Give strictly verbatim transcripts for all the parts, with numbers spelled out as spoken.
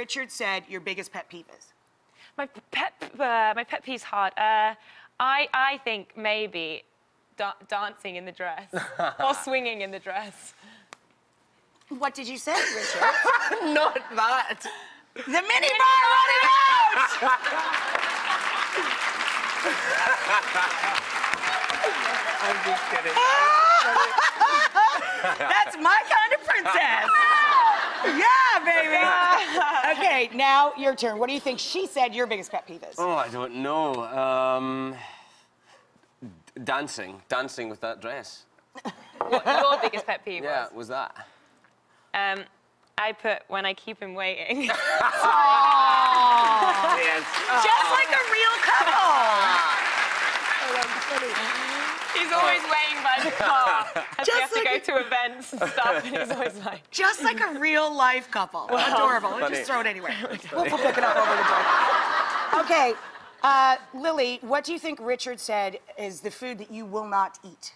Richard said your biggest pet peeve is. My pet, uh, my pet peeve's hard. Uh, I, I think maybe da dancing in the dress or swinging in the dress. What did you say, Richard? Not that. The minibar running out! I'm just kidding. That's my kind of princess. Yeah, baby. Okay, now your turn. What do you think she said your biggest pet peeve is? Oh, I don't know. Um, dancing, dancing with that dress. What your biggest pet peeve was? Yeah, was that? Um, I put when I keep him waiting. Oh. Yes. Oh. Just like a real couple. Oh, that's funny. He's always oh. waiting by the car. As we have like to go a... to events and stuff, and he's always like. Just like a real life couple. Well, adorable. Funny. We'll just throw it anywhere. We'll pick it up over the door. Okay, uh, Lily, what do you think Richard said is the food that you will not eat?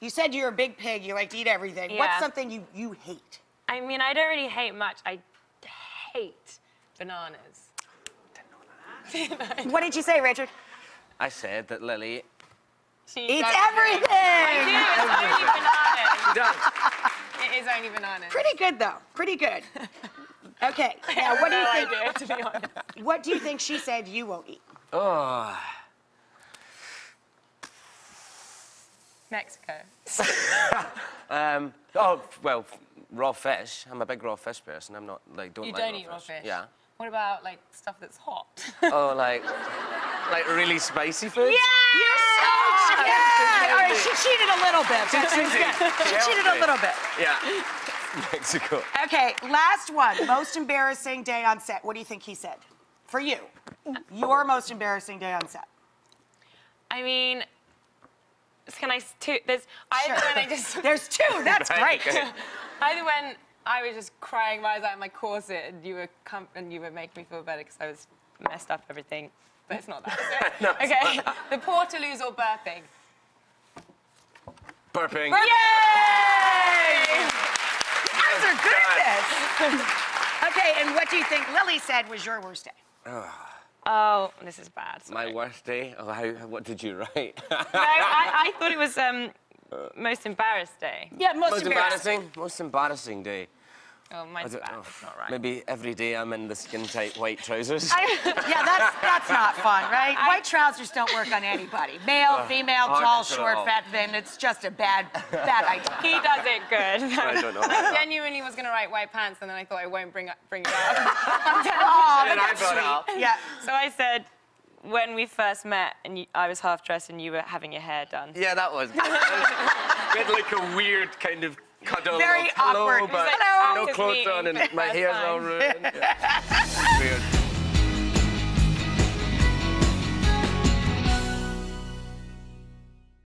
You said you're a big pig, you like to eat everything. Yeah. What's something you, you hate? I mean, I don't really hate much. I hate bananas. Didn't know that. What did you say, Richard? I said that Lily... She eats everything! I do, it's only bananas. It is only bananas. Pretty good, though. Pretty good. Okay, now what do you think... I do, to be honest. What do you think she said you won't eat? Oh... Mexico. um, oh, well, raw fish. I'm a big raw fish person. I'm not, like, don't you like don't raw eat fish. raw fish? Yeah. What about, like, stuff that's hot? Oh, like, like really spicy food? Yeah! You're so cheating! Yeah! All right, she cheated a little bit. She cheated, she cheated a little bit. Yeah. Mexico. Okay, last one. Most embarrassing day on set. What do you think he said? For you. Your most embarrassing day on set. I mean... Can I two? There's sure. either when I just there's two. That's right, great. Okay. Either when I was just crying my eyes out in my corset, and you were com and you were making me feel better because I was messed up everything. But it's not that. No, okay, it's not that. The poor Toulouse or burping. Burping. Burping. Yay! You guys are good at this. Okay, and what do you think Lily said was your worst day? Oh. Oh, this is bad. Sorry. My worst day? Oh, how, what did you write? No, I, I thought it was um, most embarrassed day. Yeah, most, most embarrassing. embarrassing. Most embarrassing day. Oh, mine's bad. Oh, it's not right. Maybe every day I'm in the skin-tight white trousers. I, yeah, that's, that's not fun, right? I, white trousers don't work on anybody. Male, uh, female, tall, short, fat, thin. It's just a bad, bad idea. He does it good. I don't know. I genuinely was going to write white pants, and then I thought I won't bring, bring it up. Oh, but that's sweet. Up. Yeah. So I said, when we first met, and you, I was half-dressed, and you were having your hair done. Yeah, that was. We had, like, a weird kind of... Cuddle, very awkward. Hello, but like, no clothes on and my hair's all ruined.